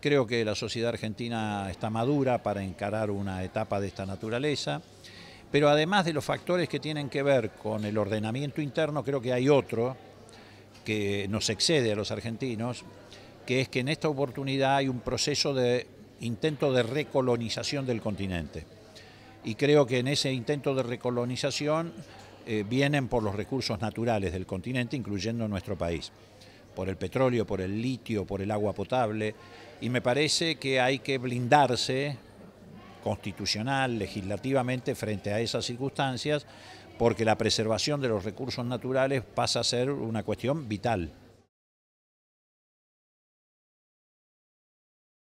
Creo que la sociedad argentina está madura para encarar una etapa de esta naturaleza, pero además de los factores que tienen que ver con el ordenamiento interno, creo que hay otro que nos excede a los argentinos, que es que en esta oportunidad hay un proceso de intento de recolonización del continente. Y creo que en ese intento de recolonización vienen por los recursos naturales del continente, incluyendo nuestro país, por el petróleo, por el litio, por el agua potable, y me parece que hay que blindarse constitucional, legislativamente, frente a esas circunstancias, porque la preservación de los recursos naturales pasa a ser una cuestión vital.